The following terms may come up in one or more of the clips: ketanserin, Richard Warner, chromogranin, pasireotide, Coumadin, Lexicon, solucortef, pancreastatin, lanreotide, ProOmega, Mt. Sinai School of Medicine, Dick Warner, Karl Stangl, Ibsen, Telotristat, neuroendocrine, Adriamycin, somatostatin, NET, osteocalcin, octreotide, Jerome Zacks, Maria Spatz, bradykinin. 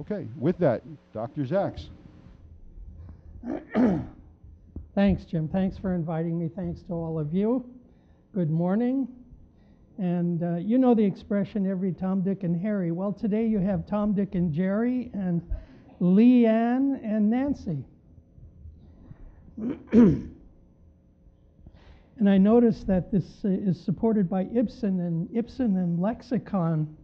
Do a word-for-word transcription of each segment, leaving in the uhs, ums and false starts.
Okay, with that, Doctor Zaks. Thanks, Jim. Thanks for inviting me. Thanks to all of you. Good morning. And uh, you know the expression, every Tom, Dick, and Harry. Well, today you have Tom, Dick, and Jerry, and Leanne, and Nancy. And I noticed that this is supported by Ibsen, and Ibsen and Lexicon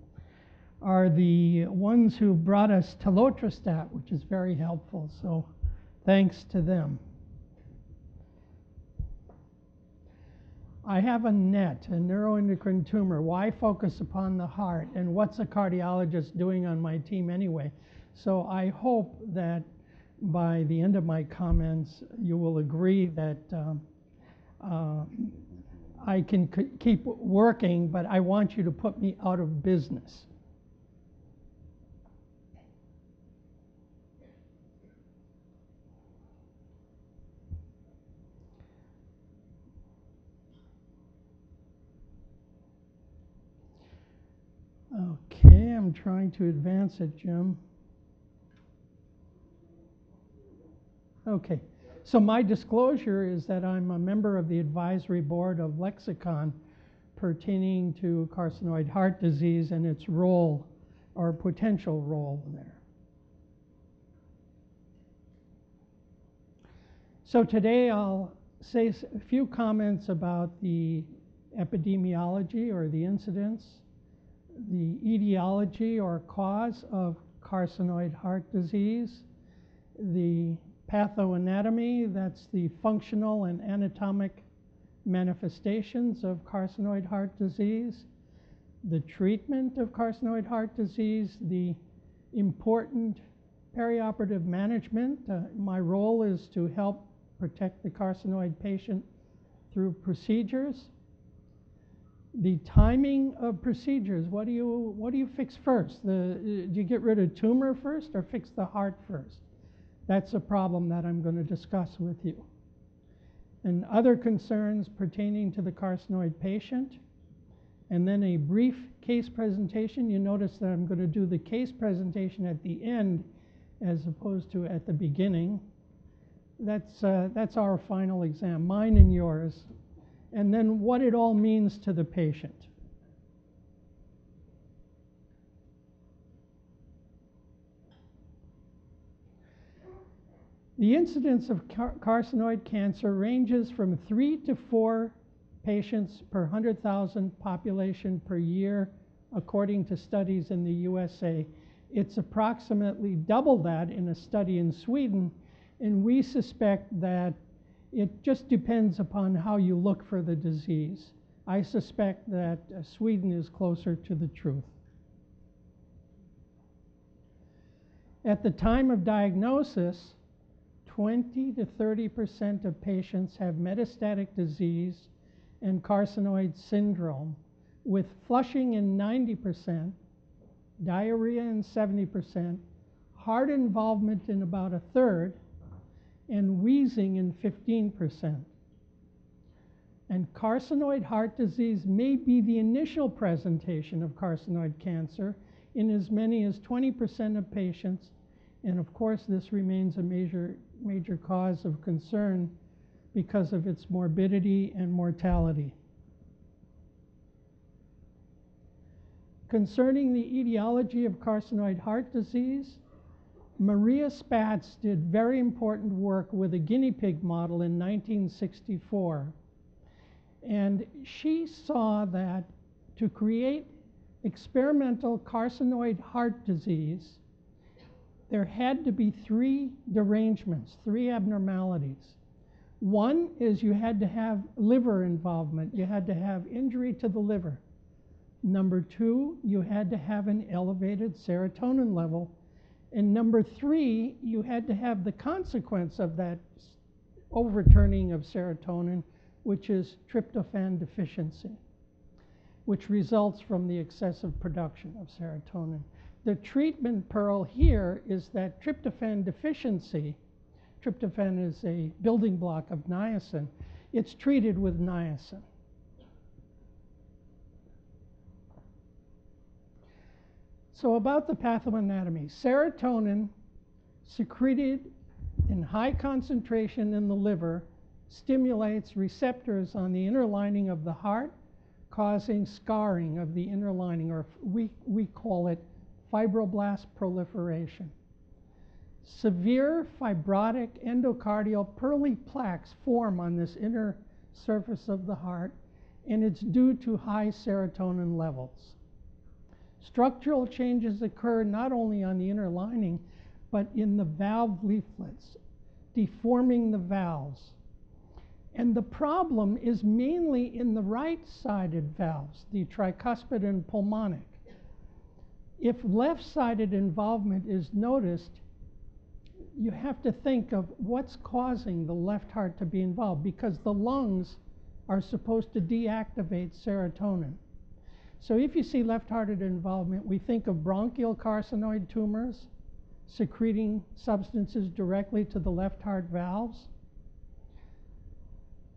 are the ones who brought us Telotristat, which is very helpful, so thanks to them. I have a N E T, a neuroendocrine tumor. Why focus upon the heart? And what's a cardiologist doing on my team anyway? So I hope that by the end of my comments, you will agree that um, uh, I can c keep working, but I want you to put me out of business. Okay, I'm trying to advance it, Jim. Okay, so my disclosure is that I'm a member of the advisory board of Lexicon pertaining to carcinoid heart disease and its role or potential role there. So today I'll say a few comments about the epidemiology or the incidence, the etiology or cause of carcinoid heart disease, the pathoanatomy, that's the functional and anatomic manifestations of carcinoid heart disease, the treatment of carcinoid heart disease, the important perioperative management. Uh, my role is to help protect the carcinoid patient through procedures. The timing of procedures, what do you, what do you fix first? The, do you get rid of tumor first or fix the heart first? That's a problem that I'm going to discuss with you. And other concerns pertaining to the carcinoid patient. And then a brief case presentation. You notice that I'm going to do the case presentation at the end as opposed to at the beginning. That's, uh, that's our final exam, mine and yours. And then what it all means to the patient. The incidence of car carcinoid cancer ranges from three to four patients per one hundred thousand population per year, according to studies in the U S A. It's approximately double that in a study in Sweden, and we suspect that it just depends upon how you look for the disease. I suspect that Sweden is closer to the truth. At the time of diagnosis, twenty to thirty percent of patients have metastatic disease and carcinoid syndrome, with flushing in ninety percent, diarrhea in seventy percent, heart involvement in about a third, and wheezing in fifteen percent. And carcinoid heart disease may be the initial presentation of carcinoid cancer in as many as twenty percent of patients. And of course, this remains a major, major cause of concern because of its morbidity and mortality. Concerning the etiology of carcinoid heart disease, Maria Spatz did very important work with a guinea pig model in nineteen sixty-four. And she saw that to create experimental carcinoid heart disease, there had to be three derangements, three abnormalities. One is you had to have liver involvement. You had to have injury to the liver. Number two, you had to have an elevated serotonin level. And number three, you had to have the consequence of that overturning of serotonin, which is tryptophan deficiency, which results from the excessive production of serotonin. The treatment pearl here is that tryptophan deficiency, tryptophan is a building block of niacin, it's treated with niacin. So about the pathoanatomy, serotonin secreted in high concentration in the liver stimulates receptors on the inner lining of the heart, causing scarring of the inner lining, or we, we call it fibroblast proliferation. Severe fibrotic endocardial pearly plaques form on this inner surface of the heart, and it's due to high serotonin levels. Structural changes occur not only on the inner lining, but in the valve leaflets, deforming the valves. And the problem is mainly in the right-sided valves, the tricuspid and pulmonic. If left-sided involvement is noticed, you have to think of what's causing the left heart to be involved, because the lungs are supposed to deactivate serotonin. So if you see left-hearted involvement, we think of bronchial carcinoid tumors secreting substances directly to the left heart valves.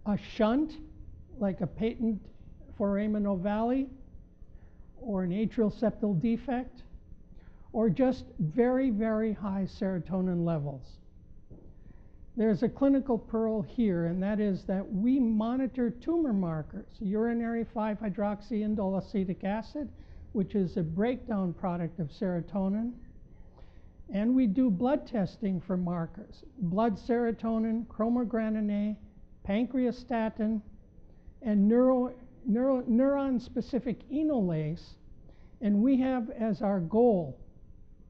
A shunt, like a patent foramen ovale, or an atrial septal defect, or just very, very high serotonin levels. There's a clinical pearl here, and that is that we monitor tumor markers, urinary five-hydroxyindoleacetic acid, which is a breakdown product of serotonin, and we do blood testing for markers, blood serotonin, chromogranin A, pancreastatin, and neuro, neuro, neuron-specific enolase, and we have as our goal,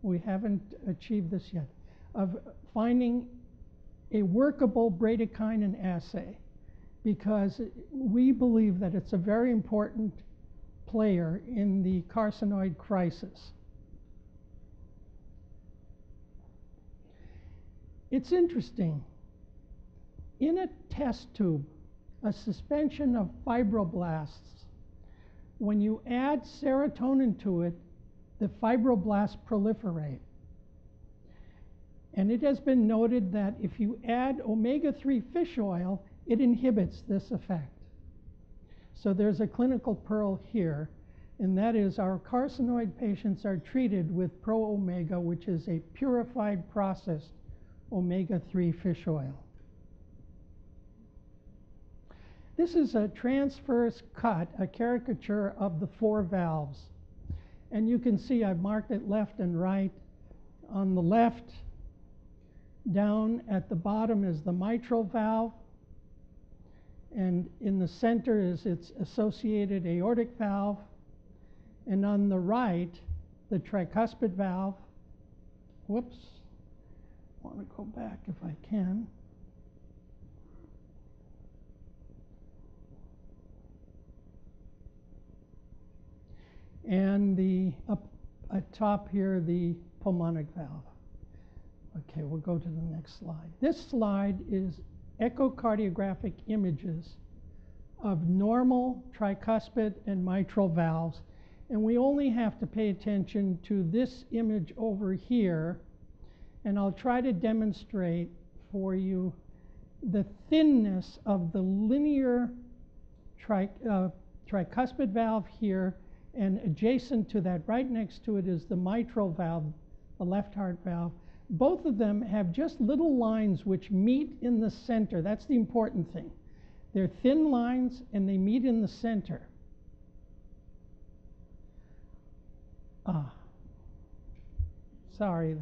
we haven't achieved this yet, of finding a workable bradykinin assay, because we believe that it's a very important player in the carcinoid crisis. It's interesting. In a test tube, a suspension of fibroblasts, when you add serotonin to it, the fibroblasts proliferate. And it has been noted that if you add omega three fish oil, it inhibits this effect. So there's a clinical pearl here, and that is our carcinoid patients are treated with ProOmega, which is a purified processed omega three fish oil. This is a transverse cut, a caricature of the four valves. And you can see I've marked it left and right. On the left, down at the bottom is the mitral valve. And in the center is its associated aortic valve. And on the right, the tricuspid valve. Whoops. I want to go back if I can. And the up atop here, the pulmonic valve. Okay, we'll go to the next slide. This slide is echocardiographic images of normal tricuspid and mitral valves. And we only have to pay attention to this image over here. And I'll try to demonstrate for you the thinness of the linear tri uh, tricuspid valve here. And adjacent to that, right next to it, is the mitral valve, the left heart valve. Both of them have just little lines which meet in the center. That's the important thing. They're thin lines, and they meet in the center. Ah, sorry.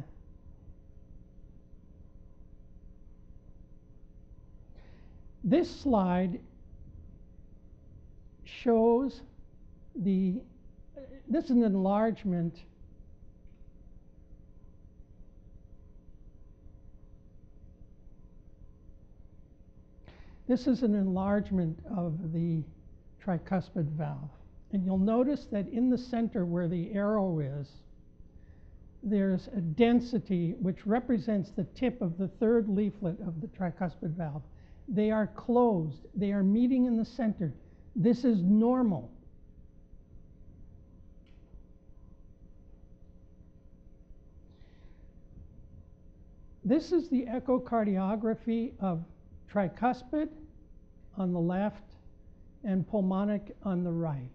This slide shows the This is an enlargement this is an enlargement of the tricuspid valve, and you'll notice that in the center where the arrow is, there's a density which represents the tip of the third leaflet of the tricuspid valve. They are closed, they are meeting in the center. This is normal. This is the echocardiography of tricuspid on the left and pulmonic on the right.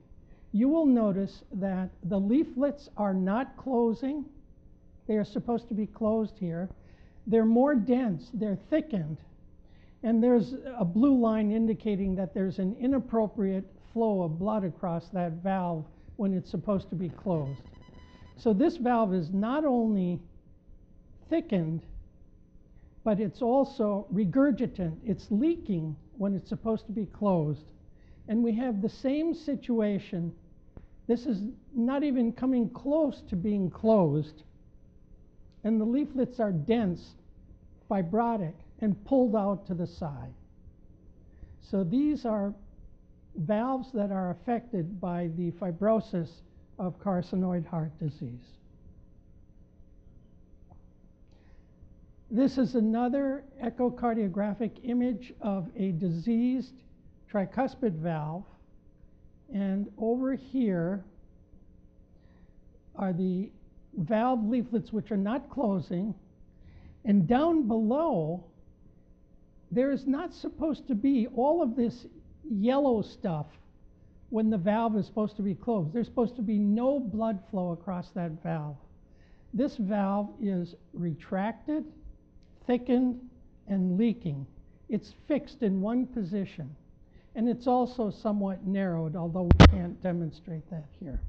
you will notice that the leaflets are not closing. They are supposed to be closed here. They're more dense, they're thickened, and there's a blue line indicating that there's an inappropriate flow of blood across that valve when it's supposed to be closed. So this valve is not only thickened, but it's also regurgitant. It's leaking when it's supposed to be closed. And we have the same situation. This is not even coming close to being closed. And the leaflets are dense, fibrotic, and pulled out to the side. So these are valves that are affected by the fibrosis of carcinoid heart disease. This is another echocardiographic image of a diseased tricuspid valve. And over here are the valve leaflets which are not closing. And down below, there is not supposed to be all of this yellow stuff when the valve is supposed to be closed. There's supposed to be no blood flow across that valve. This valve is retracted, thickened, and leaking. It's fixed in one position. And it's also somewhat narrowed, although we can't demonstrate that here.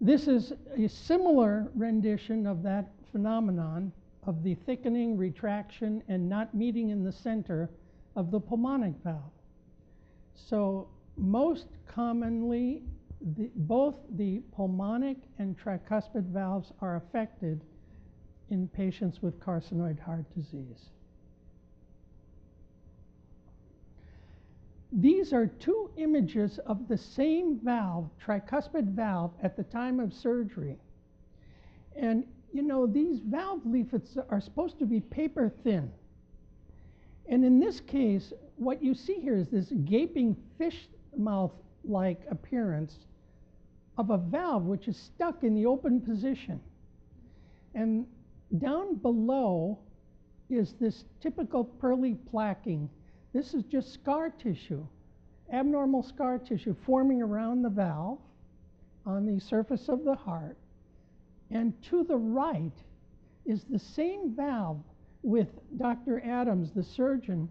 This is a similar rendition of that phenomenon of the thickening, retraction, and not meeting in the center of the pulmonic valve. So most commonly, the, both the pulmonic and tricuspid valves are affected in patients with carcinoid heart disease. These are two images of the same valve, tricuspid valve, at the time of surgery. And, you know, these valve leaflets are supposed to be paper thin. And in this case, what you see here is this gaping fish mouth-like appearance of a valve which is stuck in the open position. And down below is this typical pearly plaquing. This is just scar tissue, abnormal scar tissue forming around the valve on the surface of the heart. And to the right is the same valve with Doctor Adams, the surgeon,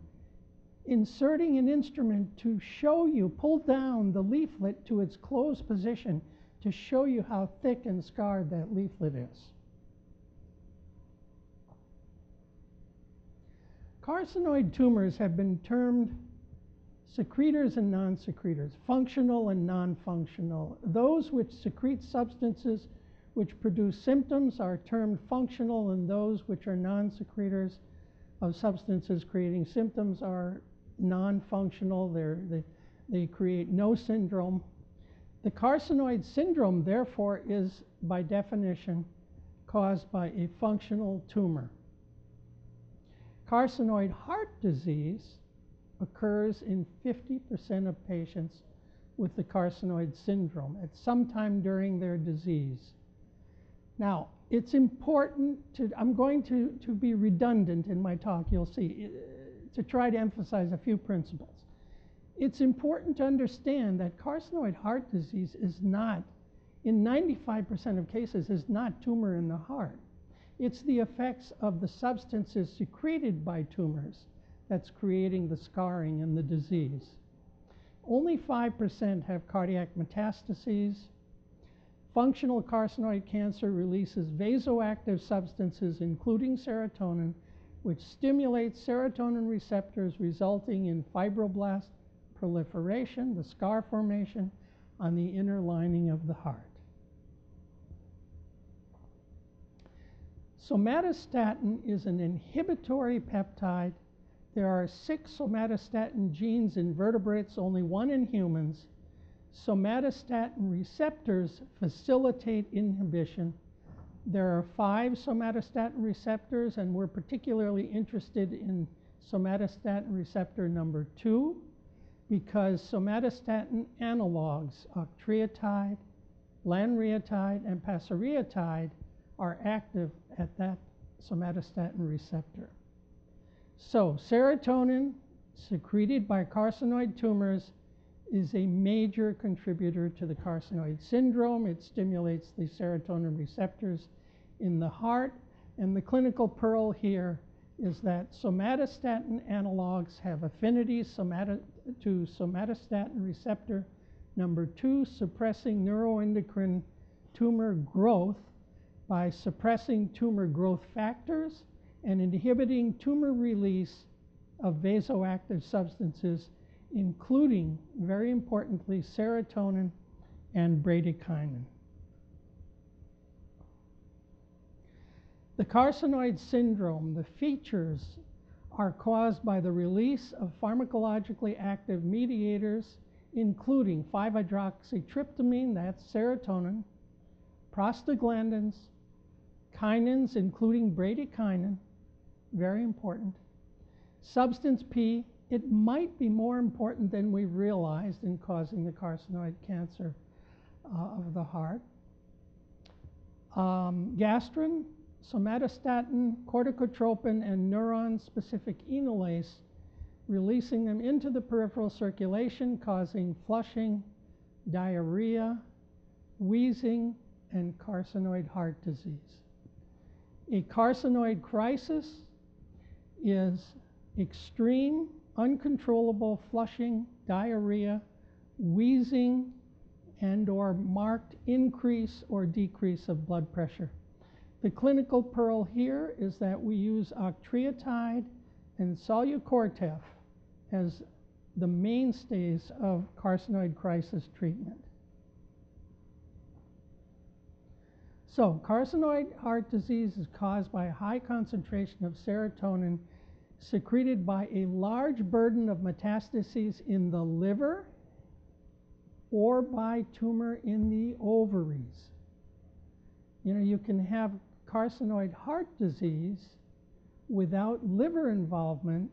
inserting an instrument to show you, pull down the leaflet to its closed position to show you how thick and scarred that leaflet is. Carcinoid tumors have been termed secretors and non-secretors, functional and non-functional. Those which secrete substances which produce symptoms are termed functional, and those which are non-secretors of substances creating symptoms are non-functional. They, they create no syndrome. The carcinoid syndrome, therefore, is by definition caused by a functional tumor. Carcinoid heart disease occurs in fifty percent of patients with the carcinoid syndrome at some time during their disease. Now, it's important to, I'm going to, to be redundant in my talk, you'll see, to try to emphasize a few principles. It's important to understand that carcinoid heart disease is not, in ninety-five percent of cases, is not tumor in the heart. It's the effects of the substances secreted by tumors that's creating the scarring and the disease. Only five percent have cardiac metastases. Functional carcinoid cancer releases vasoactive substances, including serotonin, which stimulates serotonin receptors, resulting in fibroblast proliferation, the scar formation on the inner lining of the heart. Somatostatin is an inhibitory peptide. There are six somatostatin genes in vertebrates, only one in humans. Somatostatin receptors facilitate inhibition. There are five somatostatin receptors, and we're particularly interested in somatostatin receptor number two because somatostatin analogs, octreotide, lanreotide, and pasireotide, are active at that somatostatin receptor. So serotonin, secreted by carcinoid tumors is a major contributor to the carcinoid syndrome. It stimulates the serotonin receptors in the heart. And the clinical pearl here is that somatostatin analogs have affinity somato to somatostatin receptor number two, suppressing neuroendocrine tumor growth by suppressing tumor growth factors and inhibiting tumor release of vasoactive substances, including, very importantly, serotonin and bradykinin. The carcinoid syndrome, the features, are caused by the release of pharmacologically active mediators, including five-hydroxytryptamine, that's serotonin, prostaglandins, kinins, including bradykinin, very important, substance P. It might be more important than we realized in causing the carcinoid cancer uh, of the heart. Um, gastrin, somatostatin, corticotropin, and neuron-specific enolase, releasing them into the peripheral circulation, causing flushing, diarrhea, wheezing, and carcinoid heart disease. A carcinoid crisis is extreme, uncontrollable flushing, diarrhea, wheezing, and or marked increase or decrease of blood pressure. The clinical pearl here is that we use octreotide and solucortef as the mainstays of carcinoid crisis treatment. So carcinoid heart disease is caused by a high concentration of serotonin secreted by a large burden of metastases in the liver or by tumor in the ovaries. You know, you can have carcinoid heart disease without liver involvement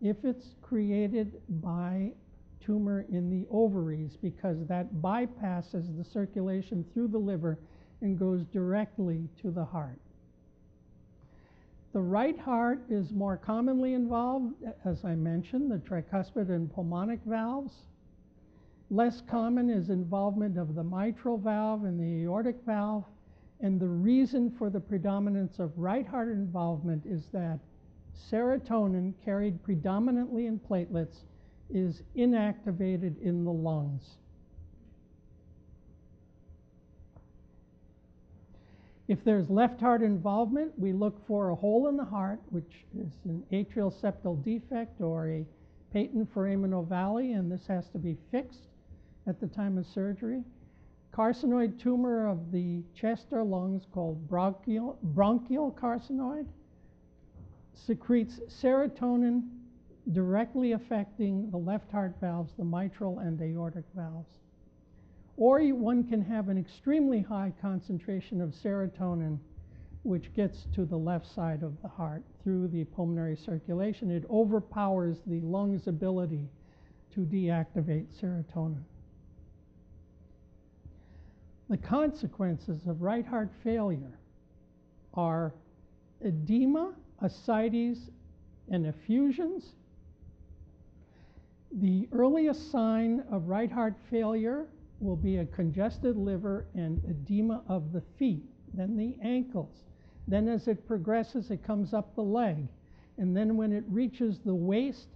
if it's created by tumor in the ovaries, because that bypasses the circulation through the liver and goes directly to the heart. The right heart is more commonly involved, as I mentioned, the tricuspid and pulmonic valves. Less common is involvement of the mitral valve and the aortic valve. And the reason for the predominance of right heart involvement is that serotonin, carried predominantly in platelets, is inactivated in the lungs. If there's left heart involvement, we look for a hole in the heart, which is an atrial septal defect or a patent foramen ovale, and this has to be fixed at the time of surgery. Carcinoid tumor of the chest or lungs, called bronchial, bronchial carcinoid, secretes serotonin, directly affecting the left heart valves, the mitral and aortic valves. Or one can have an extremely high concentration of serotonin, which gets to the left side of the heart through the pulmonary circulation. It overpowers the lung's ability to deactivate serotonin. The consequences of right heart failure are edema, ascites, and effusions. The earliest sign of right heart failure will be a congested liver and edema of the feet, then the ankles. Then as it progresses, it comes up the leg. And then when it reaches the waist,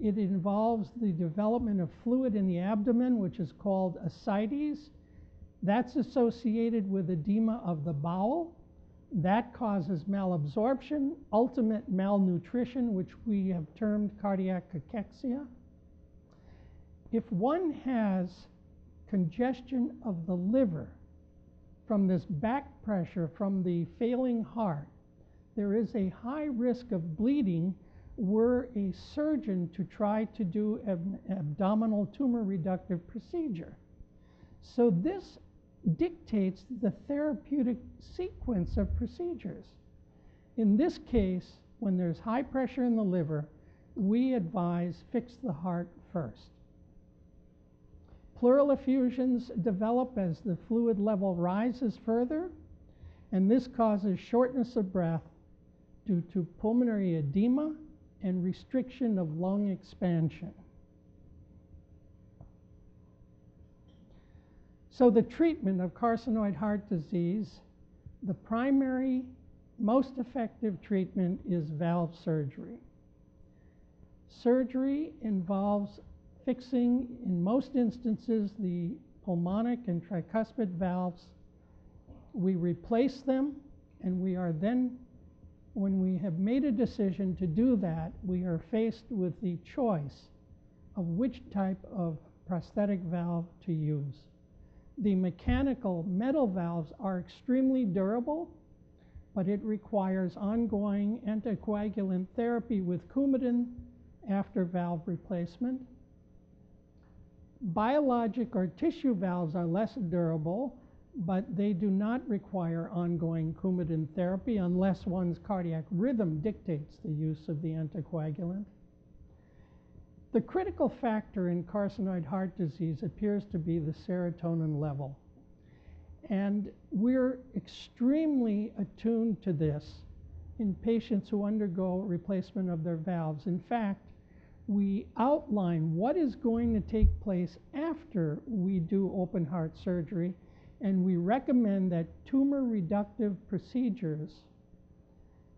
it involves the development of fluid in the abdomen, which is called ascites. That's associated with edema of the bowel. That causes malabsorption, ultimate malnutrition, which we have termed cardiac cachexia. If one has congestion of the liver from this back pressure from the failing heart, there is a high risk of bleeding were a surgeon to try to do an abdominal tumor reductive procedure. So this dictates the therapeutic sequence of procedures. In this case, when there's high pressure in the liver, we advise fix the heart first. Pleural effusions develop as the fluid level rises further, and this causes shortness of breath due to pulmonary edema and restriction of lung expansion. So the treatment of carcinoid heart disease, the primary, most effective treatment is valve surgery. Surgery involves fixing, in most instances, the pulmonic and tricuspid valves. We replace them, and we are then, when we have made a decision to do that, we are faced with the choice of which type of prosthetic valve to use. The mechanical metal valves are extremely durable, but it requires ongoing anticoagulant therapy with Coumadin after valve replacement. Biologic or tissue valves are less durable, but they do not require ongoing Coumadin therapy unless one's cardiac rhythm dictates the use of the anticoagulant. The critical factor in carcinoid heart disease appears to be the serotonin level. And we're extremely attuned to this in patients who undergo replacement of their valves. In fact, we outline what is going to take place after we do open heart surgery, and we recommend that tumor reductive procedures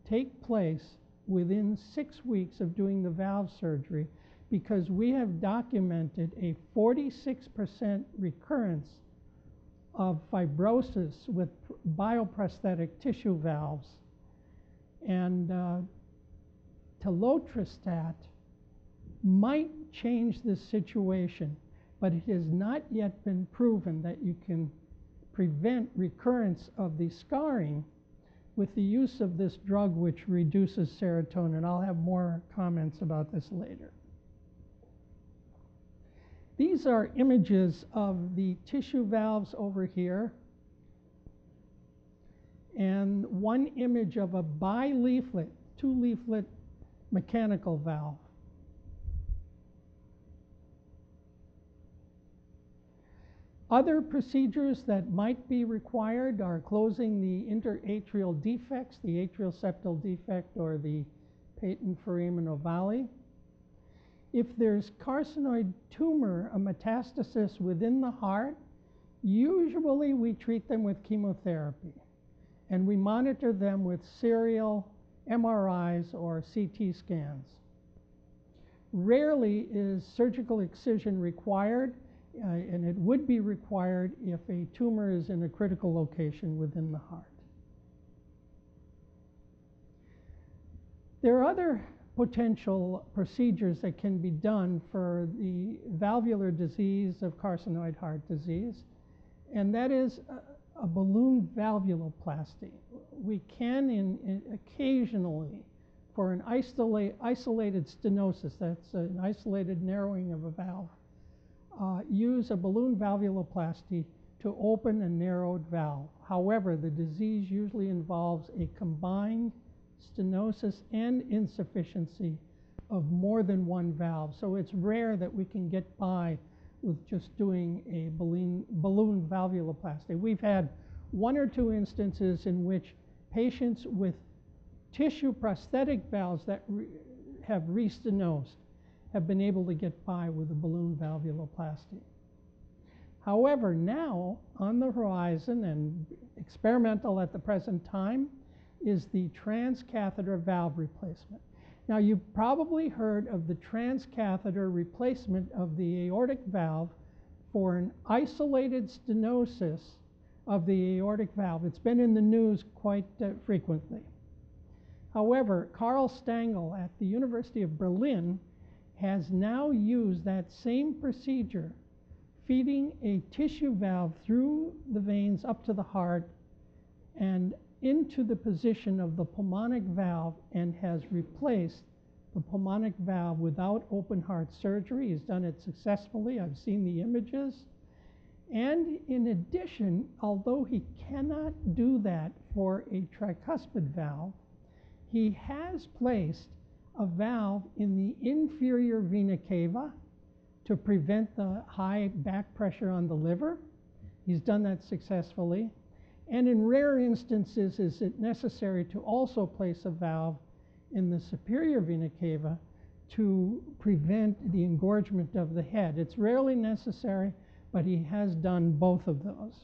take place within six weeks of doing the valve surgery, because we have documented a forty-six percent recurrence of fibrosis with bioprosthetic tissue valves. And uh, Telotristat might change this situation, but it has not yet been proven that you can prevent recurrence of the scarring with the use of this drug, which reduces serotonin. I'll have more comments about this later. These are images of the tissue valves over here, and one image of a bi-leaflet, two-leaflet mechanical valve. Other procedures that might be required are closing the interatrial defects, the atrial septal defect or the patent foramen ovale. If there's carcinoid tumor, a metastasis within the heart, usually we treat them with chemotherapy. And we monitor them with serial M R Is or C T scans. Rarely is surgical excision required, uh, and it would be required if a tumor is in a critical location within the heart. There are other potential procedures that can be done for the valvular disease of carcinoid heart disease, and that is a, a balloon valvuloplasty. We can in, in occasionally, for an isolate, isolated stenosis, that's an isolated narrowing of a valve, uh, use a balloon valvuloplasty to open a narrowed valve. However, the disease usually involves a combined stenosis and insufficiency of more than one valve. So it's rare that we can get by with just doing a balloon, balloon valvuloplasty. We've had one or two instances in which patients with tissue prosthetic valves that re have re-stenosed have been able to get by with a balloon valvuloplasty. However, now on the horizon and experimental at the present time is the transcatheter valve replacement. Now, you've probably heard of the transcatheter replacement of the aortic valve for an isolated stenosis of the aortic valve. It's been in the news quite uh, frequently. However, Karl Stangl at the University of Berlin has now used that same procedure, feeding a tissue valve through the veins up to the heart and into the position of the pulmonic valve, and has replaced the pulmonic valve without open heart surgery. He's done it successfully. I've seen the images. And in addition, although he cannot do that for a tricuspid valve, he has placed a valve in the inferior vena cava to prevent the high back pressure on the liver. He's done that successfully. And in rare instances, is it necessary to also place a valve in the superior vena cava to prevent the engorgement of the head. It's rarely necessary, but he has done both of those.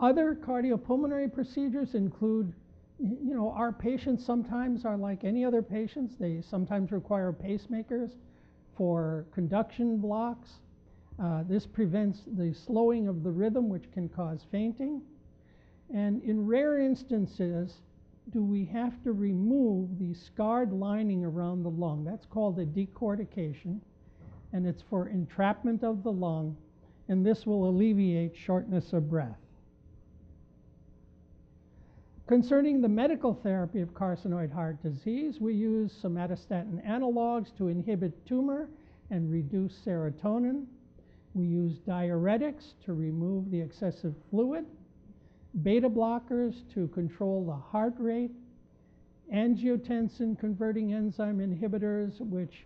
Other cardiopulmonary procedures include, you know, our patients sometimes are like any other patients. They sometimes require pacemakers for conduction blocks. Uh, this prevents the slowing of the rhythm, which can cause fainting. And in rare instances, do we have to remove the scarred lining around the lung. That's called a decortication, and it's for entrapment of the lung, and this will alleviate shortness of breath. Concerning the medical therapy of carcinoid heart disease, we use somatostatin analogs to inhibit tumor and reduce serotonin. We use diuretics to remove the excessive fluid, beta blockers to control the heart rate, angiotensin converting enzyme inhibitors, which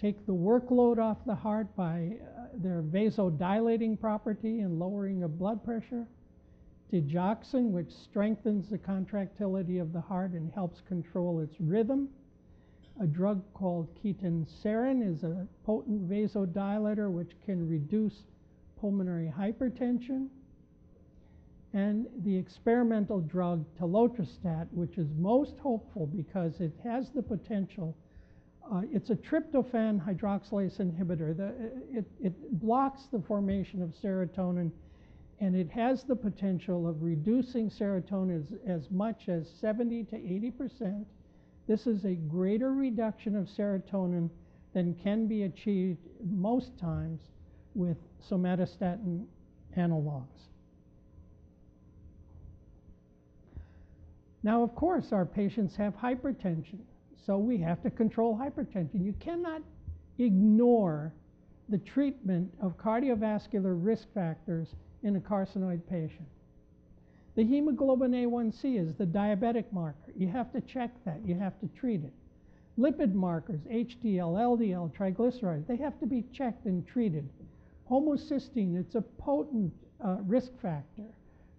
take the workload off the heart by uh, their vasodilating property and lowering of blood pressure, digoxin, which strengthens the contractility of the heart and helps control its rhythm. A drug called ketanserin is a potent vasodilator which can reduce pulmonary hypertension. And the experimental drug Telotristat, which is most hopeful because it has the potential. Uh, it's a tryptophan hydroxylase inhibitor. The, it, it blocks the formation of serotonin, and it has the potential of reducing serotonin as, as much as seventy to eighty percent. This is a greater reduction of serotonin than can be achieved most times with somatostatin analogs. Now, of course, our patients have hypertension, so we have to control hypertension. You cannot ignore the treatment of cardiovascular risk factors in a carcinoid patient. The hemoglobin A one C is the diabetic marker. You have to check that. You have to treat it. Lipid markers, H D L, L D L, triglycerides, they have to be checked and treated. Homocysteine, it's a potent uh, risk factor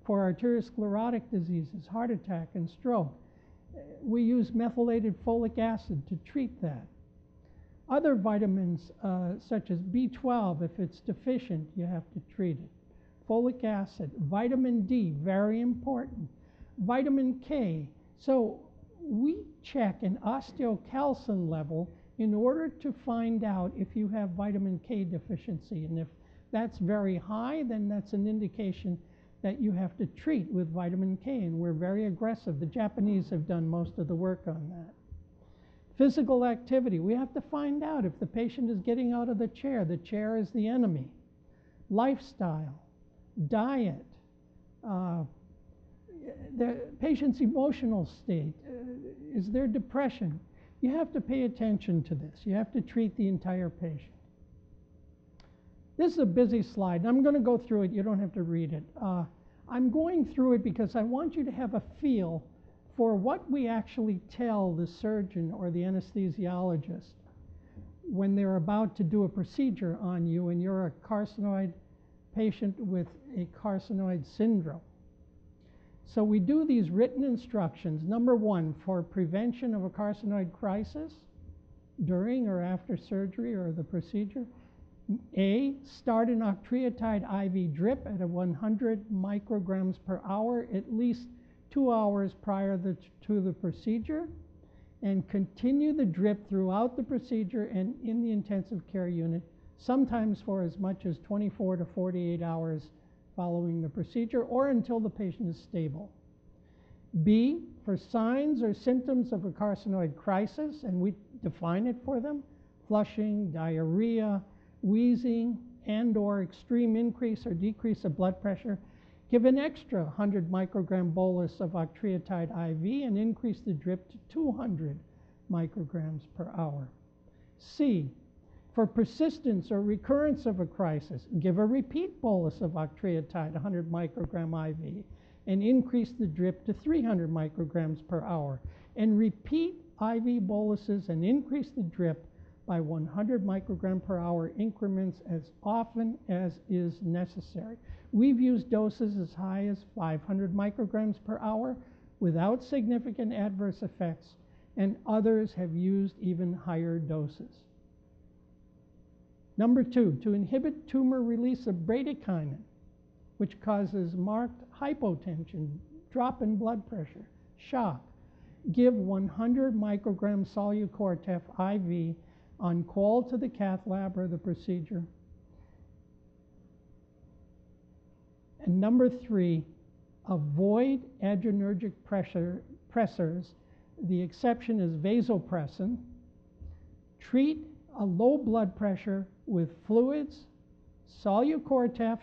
for arteriosclerotic diseases, heart attack, and stroke. We use methylated folic acid to treat that. Other vitamins, uh, such as B twelve, if it's deficient, you have to treat it. Folic acid, vitamin D, very important. Vitamin K. So we check an osteocalcin level in order to find out if you have vitamin K deficiency. And if that's very high, then that's an indication that you have to treat with vitamin K, and we're very aggressive. The Japanese have done most of the work on that. Physical activity, we have to find out if the patient is getting out of the chair. The chair is the enemy. Lifestyle, diet, uh, the patient's emotional state, uh, is there depression? You have to pay attention to this. You have to treat the entire patient. This is a busy slide, and I'm going to go through it. You don't have to read it. Uh, I'm going through it because I want you to have a feel for what we actually tell the surgeon or the anesthesiologist when they're about to do a procedure on you and you're a carcinoid patient with a carcinoid syndrome. So we do these written instructions. Number one, for prevention of a carcinoid crisis during or after surgery or the procedure. A, start an octreotide I V drip at a one hundred micrograms per hour at least two hours prior the, to the procedure, and continue the drip throughout the procedure and in the intensive care unit, sometimes for as much as twenty-four to forty-eight hours following the procedure or until the patient is stable. B, for signs or symptoms of a carcinoid crisis, and we define it for them, flushing, diarrhea, wheezing, and or extreme increase or decrease of blood pressure, give an extra one hundred microgram bolus of octreotide I V and increase the drip to two hundred micrograms per hour. C, for persistence or recurrence of a crisis, give a repeat bolus of octreotide, one hundred microgram I V, and increase the drip to three hundred micrograms per hour, and repeat I V boluses and increase the drip by one hundred microgram per hour increments as often as is necessary. We've used doses as high as five hundred micrograms per hour. without significant adverse effects, and others have used even higher doses. Number two, to inhibit tumor release of bradykinin, which causes marked hypotension, drop in blood pressure, shock, give one hundred microgram solucortef I V on call to the cath lab or the procedure. And number three, avoid adrenergic pressure, pressors. The exception is vasopressin. Treat a low blood pressure with fluids, solucortef,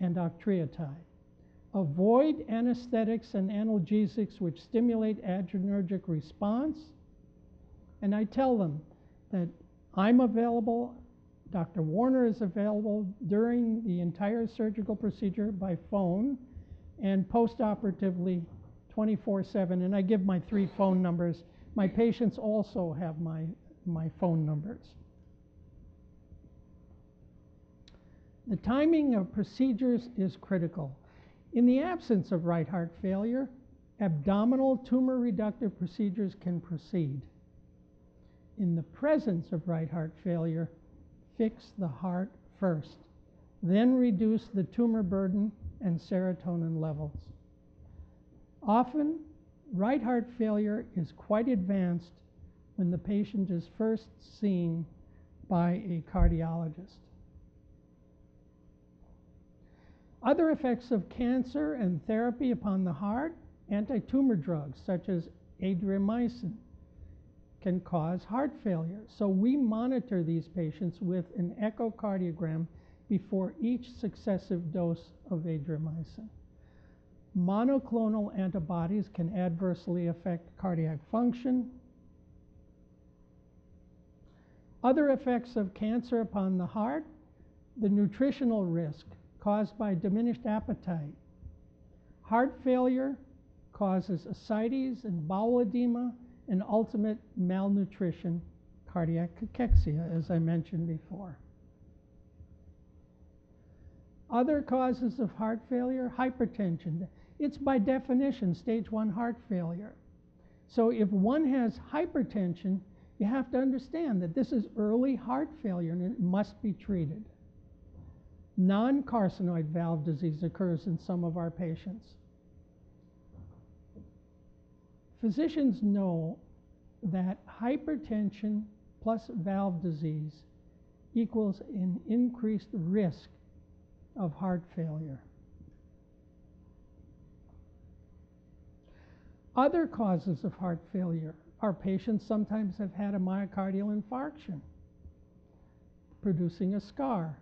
and octreotide. Avoid anesthetics and analgesics which stimulate adrenergic response. And I tell them that I'm available, Doctor Warner is available during the entire surgical procedure by phone and post-operatively twenty-four seven. And I give my three phone numbers. My patients also have my, my phone numbers. The timing of procedures is critical. In the absence of right heart failure, abdominal tumor reductive procedures can proceed. In the presence of right heart failure, fix the heart first, then reduce the tumor burden and serotonin levels. Often, right heart failure is quite advanced when the patient is first seen by a cardiologist. Other effects of cancer and therapy upon the heart, anti-tumor drugs such as adriamycin, can cause heart failure. So we monitor these patients with an echocardiogram before each successive dose of adriamycin. Monoclonal antibodies can adversely affect cardiac function. Other effects of cancer upon the heart, the nutritional risk caused by diminished appetite. Heart failure causes ascites and bowel edema, and ultimate malnutrition, cardiac cachexia, as I mentioned before. Other causes of heart failure, hypertension. It's by definition stage one heart failure. So if one has hypertension, you have to understand that this is early heart failure and it must be treated. Non-carcinoid valve disease occurs in some of our patients. Physicians know that hypertension plus valve disease equals an increased risk of heart failure. Other causes of heart failure. Our patients sometimes have had a myocardial infarction, producing a scar.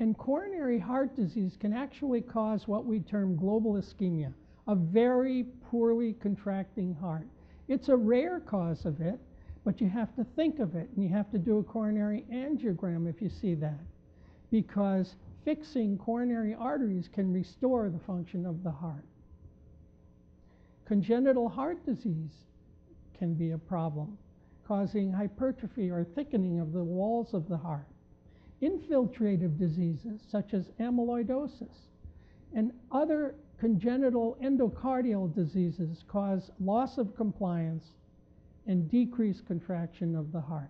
And coronary heart disease can actually cause what we term global ischemia, a very poorly contracting heart. It's a rare cause of it, but you have to think of it, and you have to do a coronary angiogram if you see that, because fixing coronary arteries can restore the function of the heart. Congenital heart disease can be a problem, causing hypertrophy or thickening of the walls of the heart. Infiltrative diseases, such as amyloidosis, and other congenital endocardial diseases cause loss of compliance and decreased contraction of the heart.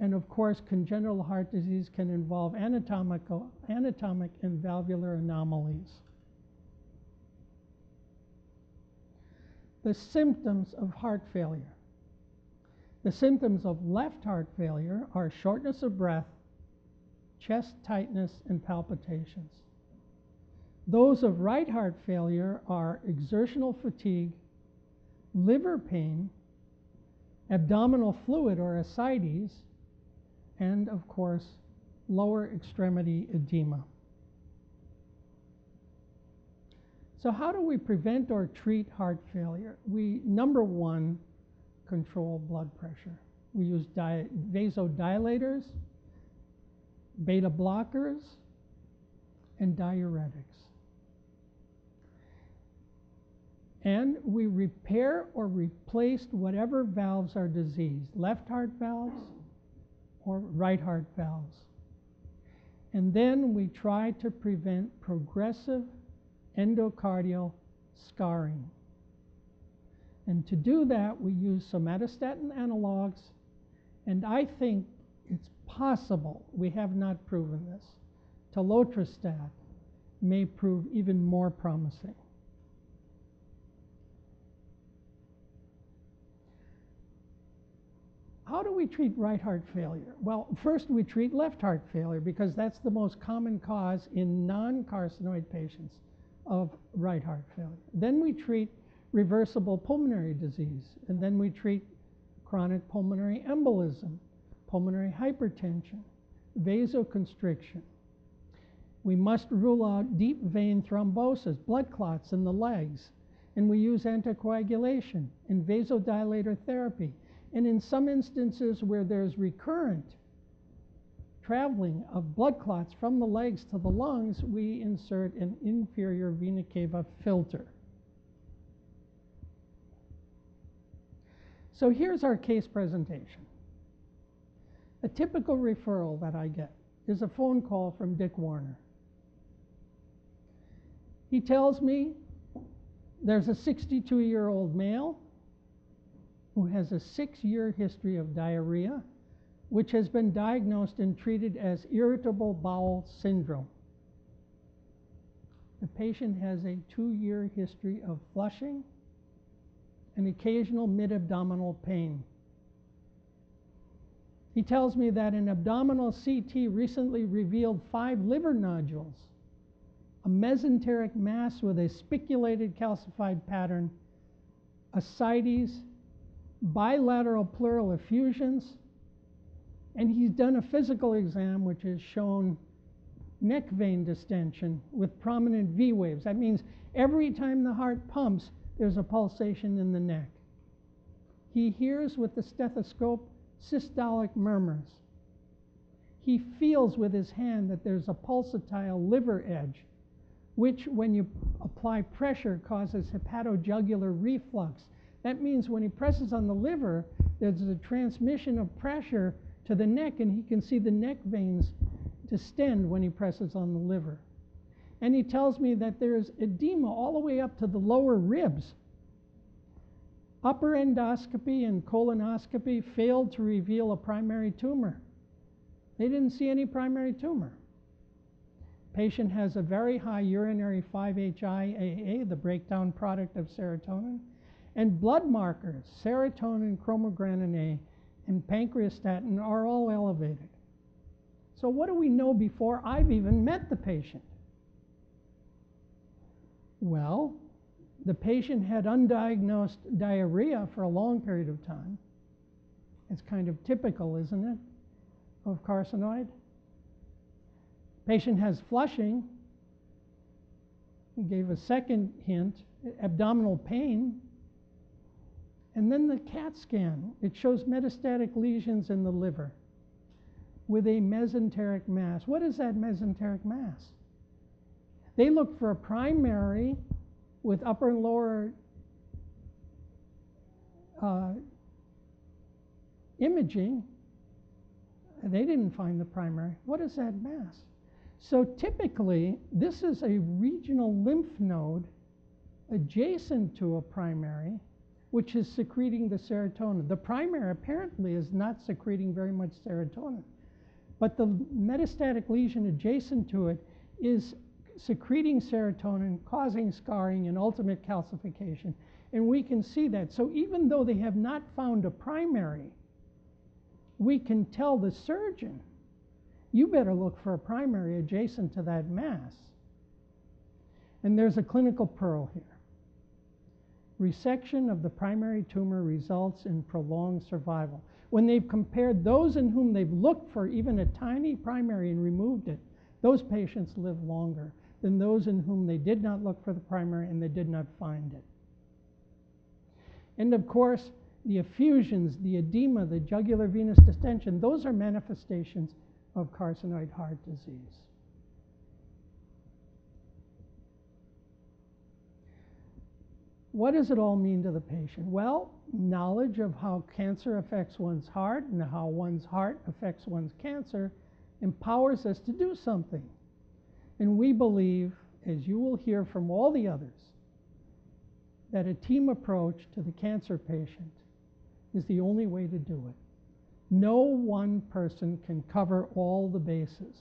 And of course, congenital heart disease can involve anatomical, anatomic and valvular anomalies. The symptoms of heart failure. The symptoms of left heart failure are shortness of breath, chest tightness, and palpitations. Those of right heart failure are exertional fatigue, liver pain, abdominal fluid or ascites, and of course, lower extremity edema. So how do we prevent or treat heart failure? We, number one, control blood pressure. We use vasodilators, beta blockers, and diuretics. And we repair or replace whatever valves are diseased, left heart valves or right heart valves. And then we try to prevent progressive endocardial scarring, And to do that, we use somatostatin analogs. And I think it's possible, we have not proven this, telotristat may prove even more promising. How do we treat right heart failure? Well, first we treat left heart failure because that's the most common cause in non-carcinoid patients of right heart failure. Then we treat reversible pulmonary disease, and then we treat chronic pulmonary embolism, pulmonary hypertension, vasoconstriction. We must rule out deep vein thrombosis, blood clots in the legs, and we use anticoagulation and vasodilator therapy. And in some instances where there's recurrent traveling of blood clots from the legs to the lungs, we insert an inferior vena cava filter. So here's our case presentation. A typical referral that I get is a phone call from Dick Warner. He tells me there's a sixty-two-year-old male who has a six-year history of diarrhea, which has been diagnosed and treated as irritable bowel syndrome. The patient has a two-year history of flushing and occasional mid-abdominal pain. He tells me that an abdominal C T recently revealed five liver nodules, a mesenteric mass with a spiculated calcified pattern, ascites, bilateral pleural effusions, and he's done a physical exam which has shown neck vein distension with prominent V waves. That means every time the heart pumps, there's a pulsation in the neck. He hears with the stethoscope systolic murmurs. He feels with his hand that there's a pulsatile liver edge, which when you apply pressure causes hepatojugular reflux. That means when he presses on the liver, there's a transmission of pressure to the neck, and he can see the neck veins distend when he presses on the liver. And he tells me that there's edema all the way up to the lower ribs. Upper endoscopy and colonoscopy failed to reveal a primary tumor. They didn't see any primary tumor. Patient has a very high urinary five H I A A, the breakdown product of serotonin, and blood markers, serotonin, chromogranin A, and pancreastatin are all elevated. So what do we know before I've even met the patient? Well, the patient had undiagnosed diarrhea for a long period of time. It's kind of typical, isn't it, of carcinoid? Patient has flushing. He gave a second hint, abdominal pain. And then the CAT scan, it shows metastatic lesions in the liver with a mesenteric mass. What is that mesenteric mass? They look for a primary with upper and lower uh, imaging. They didn't find the primary. What is that mass? So typically, this is a regional lymph node adjacent to a primary, which is secreting the serotonin. The primary apparently is not secreting very much serotonin, but the metastatic lesion adjacent to it is secreting serotonin, causing scarring and ultimate calcification. And we can see that. So even though they have not found a primary, we can tell the surgeon, you better look for a primary adjacent to that mass. And there's a clinical pearl here. Resection of the primary tumor results in prolonged survival. When they've compared those in whom they've looked for even a tiny primary and removed it, those patients live longer than those in whom they did not look for the primary and they did not find it. And of course, the effusions, the edema, the jugular venous distension, those are manifestations of carcinoid heart disease. What does it all mean to the patient? Well, knowledge of how cancer affects one's heart and how one's heart affects one's cancer empowers us to do something. And we believe, as you will hear from all the others, that a team approach to the cancer patient is the only way to do it. No one person can cover all the bases.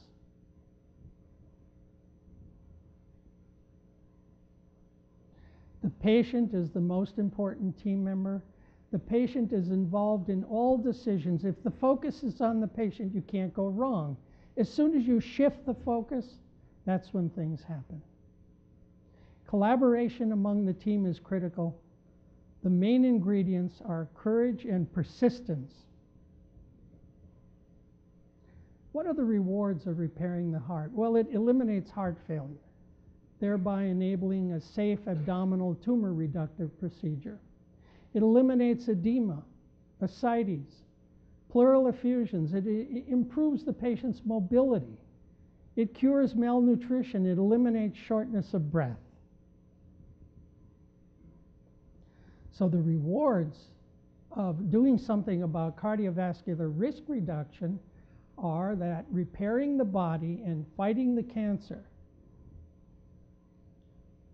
The patient is the most important team member. The patient is involved in all decisions. If the focus is on the patient, you can't go wrong. As soon as you shift the focus, that's when things happen. Collaboration among the team is critical. The main ingredients are courage and persistence. What are the rewards of repairing the heart? Well, it eliminates heart failure, thereby enabling a safe abdominal tumor reductive procedure. It eliminates edema, ascites, pleural effusions. It, it improves the patient's mobility. It cures malnutrition. It eliminates shortness of breath. So the rewards of doing something about cardiovascular risk reduction are that repairing the body and fighting the cancer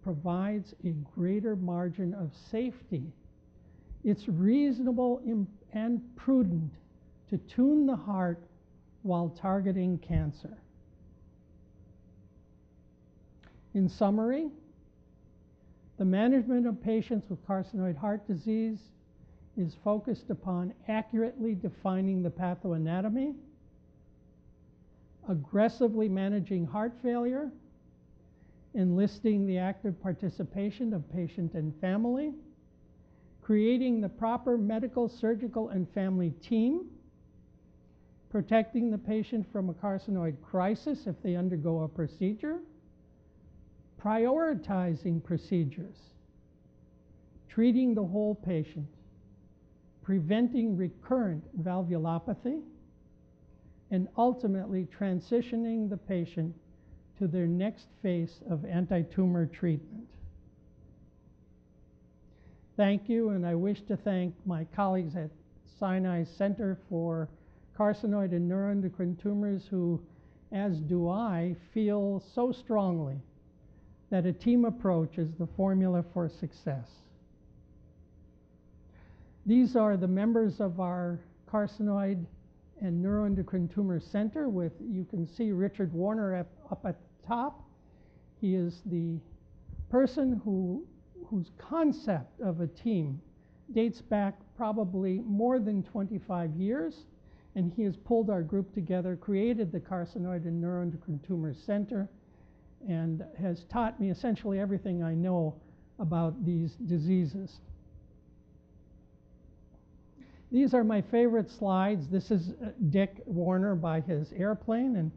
provides a greater margin of safety. It's reasonable and prudent to tune the heart while targeting cancer. In summary, the management of patients with carcinoid heart disease is focused upon accurately defining the pathoanatomy, aggressively managing heart failure, enlisting the active participation of patient and family, creating the proper medical, surgical, and family team, protecting the patient from a carcinoid crisis if they undergo a procedure, prioritizing procedures, treating the whole patient, preventing recurrent valvulopathy, and ultimately transitioning the patient to their next phase of anti-tumor treatment. Thank you, and I wish to thank my colleagues at Sinai Center for Carcinoid and Neuroendocrine Tumors who, as do I, feel so strongly that a team approach is the formula for success. These are the members of our Carcinoid and Neuroendocrine Tumor Center with, you can see Richard Warner up, up at the top. He is the person who, whose concept of a team dates back probably more than twenty-five years, and he has pulled our group together, created the Carcinoid and Neuroendocrine Tumor Center, and has taught me essentially everything I know about these diseases. These are my favorite slides. This is Dick Warner by his airplane, and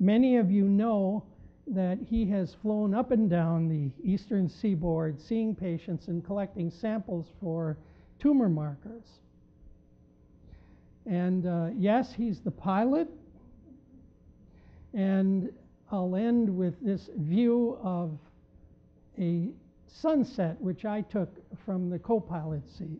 many of you know that he has flown up and down the eastern seaboard seeing patients and collecting samples for tumor markers. And uh, yes, he's the pilot. And I'll end with this view of a sunset which I took from the co-pilot seat.